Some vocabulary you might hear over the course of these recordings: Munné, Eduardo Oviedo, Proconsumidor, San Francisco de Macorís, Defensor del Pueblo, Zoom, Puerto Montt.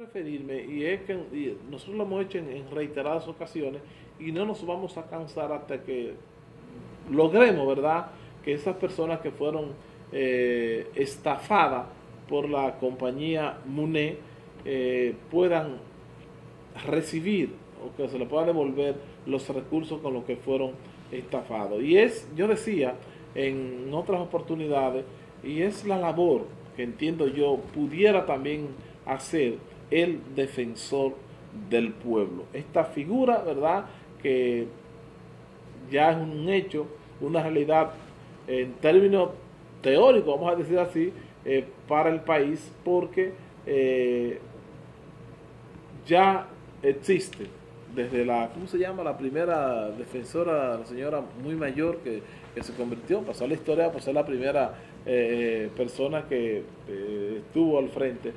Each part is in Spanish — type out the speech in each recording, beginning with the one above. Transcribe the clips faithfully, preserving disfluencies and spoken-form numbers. referirme, y es que y nosotros lo hemos hecho en, en reiteradas ocasiones y no nos vamos a cansar hasta que logremos, ¿verdad?, que esas personas que fueron eh, estafadas por la compañía Munné eh, puedan recibir o que se le puedan devolver los recursos con los que fueron estafados. Y es, yo decía en otras oportunidades, y es la labor que entiendo yo pudiera también hacer el defensor del pueblo. Esta figura, ¿verdad?, que ya es un hecho, una realidad en términos teóricos, vamos a decir así, eh, para el país, porque eh, ya existe desde la, ¿cómo se llama?, la primera defensora, la señora muy mayor que, que se convirtió, pasó a la historia por ser la primera eh, persona que eh, estuvo al frente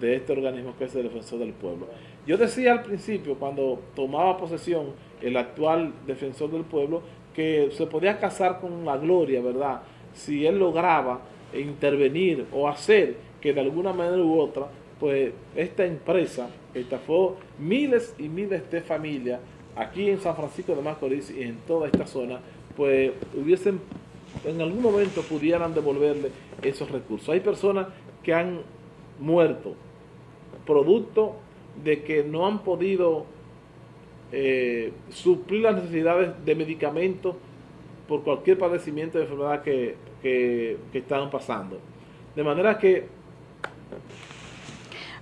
de este organismo que es el Defensor del Pueblo. Yo decía al principio, cuando tomaba posesión el actual Defensor del Pueblo, que se podía casar con la gloria, ¿verdad?, si él lograba intervenir o hacer que de alguna manera u otra, pues esta empresa que estafó miles y miles de familias aquí en San Francisco de Macorís y en toda esta zona, pues hubiesen, en algún momento pudieran devolverle esos recursos. Hay personas que han muerto, producto de que no han podido eh, suplir las necesidades de medicamentos por cualquier padecimiento de enfermedad que, que, que están pasando. De manera que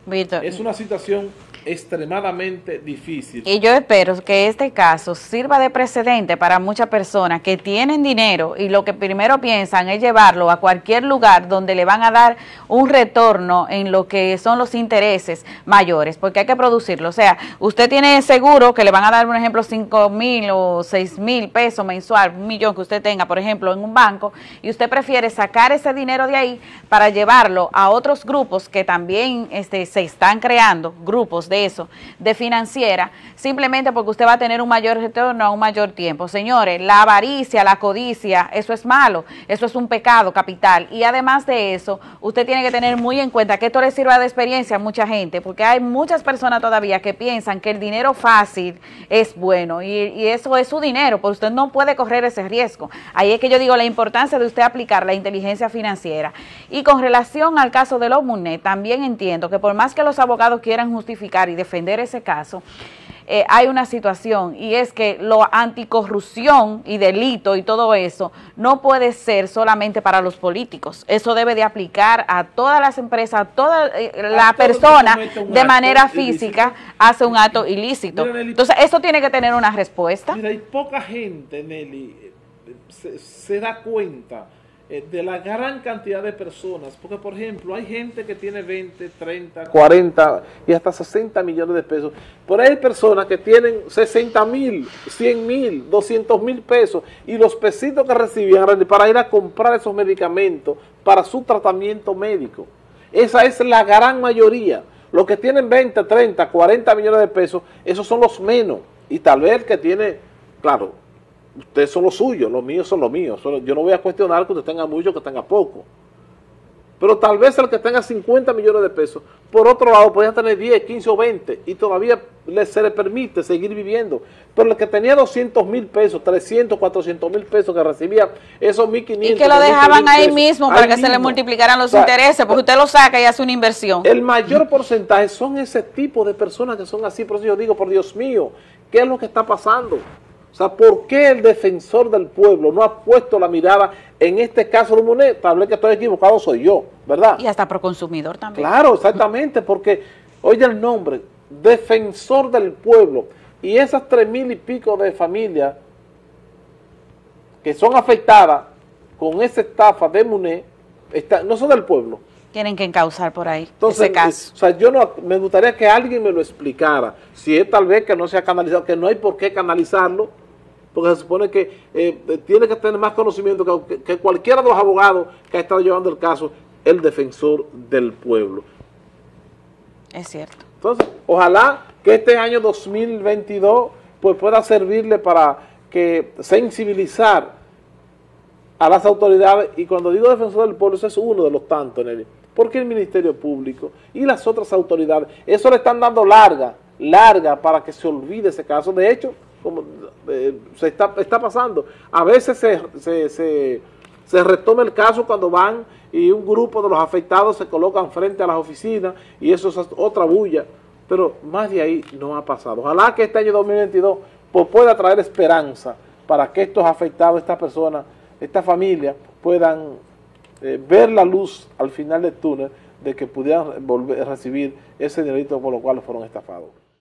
Víctor, es una situación extremadamente difícil. Y yo espero que este caso sirva de precedente para muchas personas que tienen dinero y lo que primero piensan es llevarlo a cualquier lugar donde le van a dar un retorno en lo que son los intereses mayores, porque hay que producirlo. O sea, usted tiene seguro que le van a dar, por ejemplo, cinco mil o seis mil pesos mensual, un millón que usted tenga, por ejemplo, en un banco, y usted prefiere sacar ese dinero de ahí para llevarlo a otros grupos que también este, se están creando, grupos de eso, de financiera, simplemente porque usted va a tener un mayor retorno a un mayor tiempo. Señores, la avaricia, la codicia, eso es malo, eso es un pecado capital. Y además de eso, usted tiene que tener muy en cuenta que esto le sirva de experiencia a mucha gente, porque hay muchas personas todavía que piensan que el dinero fácil es bueno, y, y eso es su dinero, porque usted no puede correr ese riesgo. Ahí es que yo digo la importancia de usted aplicar la inteligencia financiera. Y con relación al caso de los Munné, también entiendo que por más que los abogados quieran justificar y defender ese caso, eh, hay una situación, y es que lo anticorrupción y delito y todo eso no puede ser solamente para los políticos. Eso debe de aplicar a todas las empresas, a toda eh, a la persona de manera física ilícito. hace un acto ilícito. Mira, Nelly, entonces eso tiene que tener una respuesta. Mira, hay poca gente, Nelly, se, se da cuenta eh, de la gran cantidad de personas, porque por ejemplo hay gente que tiene veinte, treinta, cuarenta y hasta sesenta millones de pesos, pero hay personas que tienen sesenta mil, cien mil, doscientos mil pesos, y los pesitos que recibían para ir a comprar esos medicamentos para su tratamiento médico, esa es la gran mayoría. Los que tienen veinte, treinta, cuarenta millones de pesos, esos son los menos, y tal vez el que tiene, claro, ustedes son los suyos, los míos son los míos. Yo no voy a cuestionar que usted tenga mucho o que tenga poco. Pero tal vez el que tenga cincuenta millones de pesos, por otro lado, podría tener diez, quince o veinte y todavía se le permite seguir viviendo. Pero el que tenía doscientos mil pesos, trescientos, cuatrocientos mil pesos que recibía, esos mil quinientos. Y que lo dejaban ahí mismo para que se le multiplicaran los intereses, porque usted lo saca y hace una inversión. El mayor porcentaje son ese tipo de personas que son así. Por eso yo digo, por Dios mío, ¿qué es lo que está pasando? O sea, ¿por qué el defensor del pueblo no ha puesto la mirada en este caso de Munné? Tal vez que estoy equivocado, soy yo, ¿verdad? Y hasta Proconsumidor también. Claro, exactamente, porque, oye el nombre, defensor del pueblo, y esas tres mil y pico de familias que son afectadas con esa estafa de Munné, está, no son del pueblo. Tienen que encauzar por ahí. Entonces, ese caso. O sea, yo no, me gustaría que alguien me lo explicara, si es tal vez que no se ha canalizado, que no hay por qué canalizarlo, porque se supone que eh, tiene que tener más conocimiento que, que cualquiera de los abogados que ha estado llevando el caso, el defensor del pueblo. Es cierto. Entonces, ojalá que este año dos mil veintidós pues, pueda servirle para que sensibilizar a las autoridades, y cuando digo defensor del pueblo, eso es uno de los tantos, Nelly, porque el Ministerio Público y las otras autoridades, eso le están dando larga, larga para que se olvide ese caso. De hecho, como eh, se está, está pasando, a veces se, se, se, se retoma el caso cuando van y un grupo de los afectados se colocan frente a las oficinas y eso es otra bulla, pero más de ahí no ha pasado. Ojalá que este año dos mil veintidós pues, pueda traer esperanza para que estos afectados, estas personas, estas familias puedan eh, ver la luz al final del túnel de que pudieran volver a recibir ese dinerito por lo cual fueron estafados.